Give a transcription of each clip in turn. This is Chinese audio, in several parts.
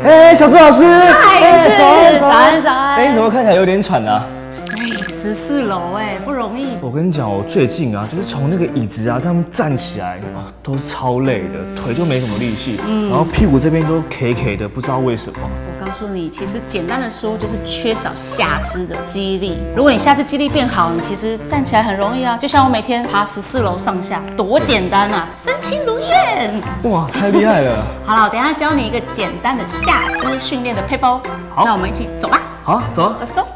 哎，小朱老师，哎，早安，早安，早安。哎，你怎么看起来有点喘啊？14楼哎，不容易。我跟你讲，我最近啊，就是从那个椅子啊上面站起来啊，都超累的，腿就没什么力气，然后屁股这边都 K 的，不知道为什么。我告诉你，其实简单的说就是缺少下肢的肌力。如果你下肢肌力变好，你其实站起来很容易啊。就像我每天爬14楼上下，多简单啊，身轻如燕。哇，太厉害了。好了，我等一下教你一个简单的下肢训练的配包。好，那我们一起走吧。好，走 ，Let's go。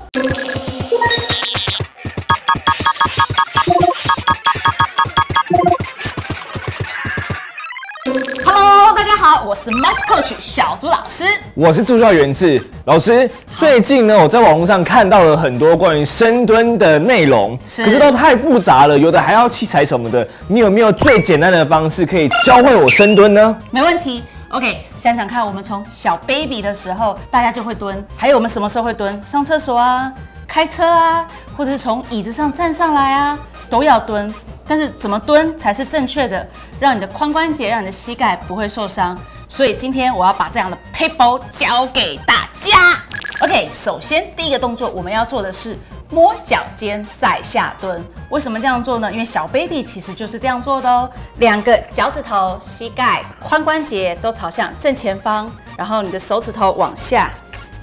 好，我是 Master Coach 小朱老师，我是助教袁志老师。最近呢，我在网络上看到了很多关于深蹲的内容，可是都太复杂了，有的还要器材什么的。你有没有最简单的方式可以教会我深蹲呢？没问题。 OK， 想想看，我们从小 baby 的时候，大家就会蹲。还有我们什么时候会蹲？上厕所啊，开车啊，或者是从椅子上站上来啊，都要蹲。但是怎么蹲才是正确的，让你的髋关节、让你的膝盖不会受伤。所以今天我要把这样的撇步教给大家。OK， 首先第一个动作我们要做的是摸脚尖再下蹲。为什么这样做呢？因为小 baby 其实就是这样做的哦。两个脚趾头、膝盖、髋关节都朝向正前方，然后你的手指头往下，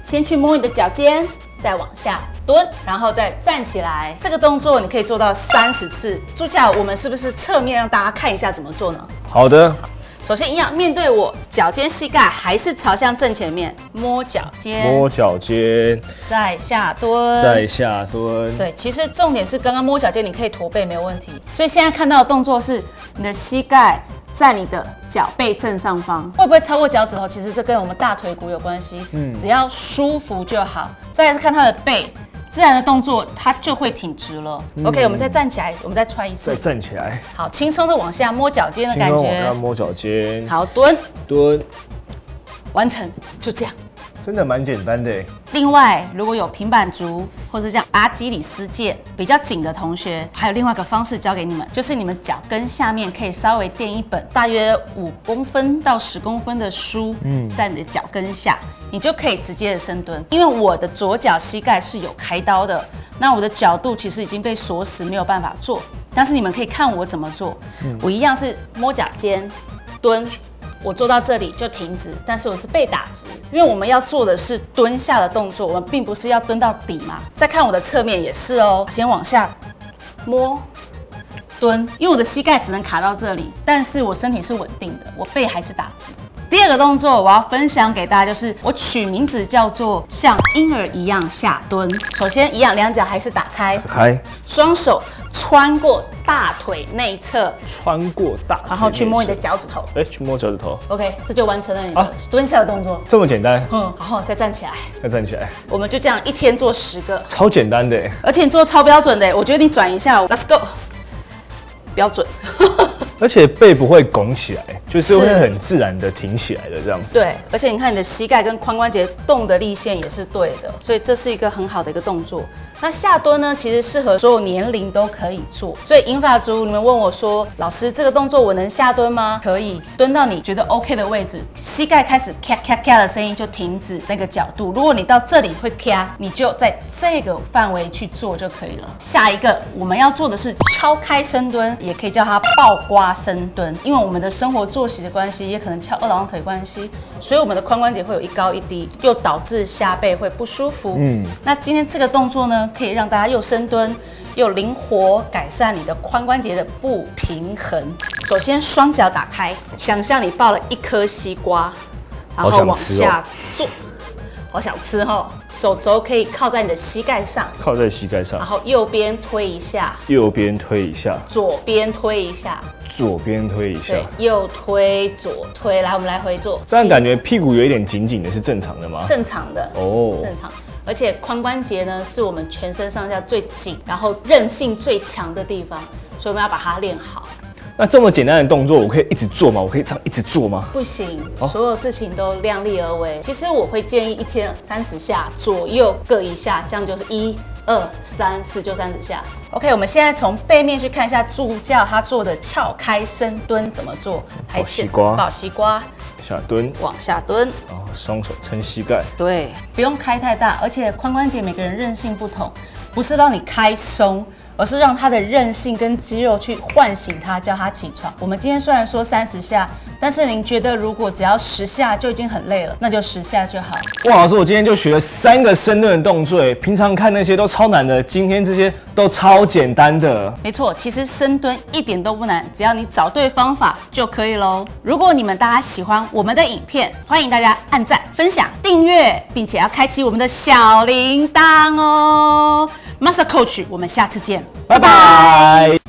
先去摸你的脚尖，再往下蹲，然后再站起来。这个动作你可以做到30次。助教，我们是不是侧面让大家看一下怎么做呢？好的。 首先一样，面对我，脚尖、膝盖还是朝向正前面，摸脚尖，摸脚尖，再下蹲，再下蹲。对，其实重点是刚刚摸脚尖，你可以驼背没有问题。所以现在看到的动作是你的膝盖在你的脚背正上方，会不会超过脚趾头？其实这跟我们大腿骨有关系，只要舒服就好。再来是看他的背。 自然的动作，它就会挺直了。OK， 我们再站起来，我们再try一次。再站起来，好，轻松的往下摸脚尖的感觉。轻松往下摸脚尖。好，蹲，蹲，完成，就这样。真的蛮简单的。另外，如果有平板足或是像阿基里斯腱比较紧的同学，还有另外一个方式教给你们，就是你们脚跟下面可以稍微垫一本大约5公分到10公分的书，在你的脚跟下。 你就可以直接的深蹲，因为我的左脚膝盖是有开刀的，那我的角度其实已经被锁死，没有办法做。但是你们可以看我怎么做，我一样是摸脚尖蹲，我做到这里就停止，但是我是背打直，因为我们要做的是蹲下的动作，我们并不是要蹲到底嘛。再看我的侧面也是哦，先往下摸。 蹲，因为我的膝盖只能卡到这里，但是我身体是稳定的，我背还是打直。第二个动作我要分享给大家，就是我取名字叫做像婴儿一样下蹲。首先一样，两脚还是打开，双手穿过大腿内侧，穿过大腿，然后去摸你的脚趾头，去摸脚趾头。OK， 这就完成了你的蹲下的动作，这么简单。然后再站起来，再站起来，我们就这样一天做10个，超简单的，而且你做超标准的，我觉得你转一下 ，Let's go。 标准，而且背不会拱起来，就是会很自然的挺起来的这样子。对，而且你看你的膝盖跟髋关节动的力线也是对的，所以这是一个很好的一个动作。那下蹲呢，其实适合所有年龄都可以做。所以银发族，你们问我说，老师这个动作我能下蹲吗？可以，蹲到你觉得 OK 的位置，膝盖开始咔咔咔的声音就停止那个角度。如果你到这里会咔，你就在这个范围去做就可以了。下一个我们要做的是敲开深蹲。 也可以叫它爆瓜深蹲，因为我们的生活作息的关系，也可能翘二郎腿关系，所以我们的髋关节会有一高一低，又导致下背会不舒服。那今天这个动作呢，可以让大家又深蹲又灵活，改善你的髋关节的不平衡。首先双脚打开，想象你抱了一颗西瓜，然后往下坐。 我想吃哦，手肘可以靠在你的膝盖上，靠在膝盖上，然后右边推一下，右边推一下，左边推一下，左边推一下，右推左推，来，我们来回做。这样感觉屁股有一点紧紧的，是正常的吗？正常的哦，正常。而且髋关节呢，是我们全身上下最紧，然后韧性最强的地方，所以我们要把它练好。 那这么简单的动作，我可以一直做吗？我可以这样一直做吗？不行，所有事情都量力而为。其实我会建议一天30下左右各1下，这样就是1、2、3、4就30下。OK， 我们现在从背面去看一下助教他做的撬开深蹲怎么做，还是抱西瓜，下蹲，往下蹲，然后双手撑膝盖。对，不用开太大，而且髋关节每个人韧性不同，不是让你开松，而是让它的韧性跟肌肉去唤醒它，叫它起床。我们今天虽然说30下，但是您觉得如果只要10下就已经很累了，那就10下就好。哇，老师，我今天就学了3个深蹲的动作，平常看那些都超难的，今天这些都超简单的。没错，其实深蹲一点都不难，只要你找对方法就可以喽。如果你们大家喜欢我们的影片，欢迎大家按赞、分享、订阅，并且要开启我们的小铃铛哦。Master Coach， 我们下次见。拜拜。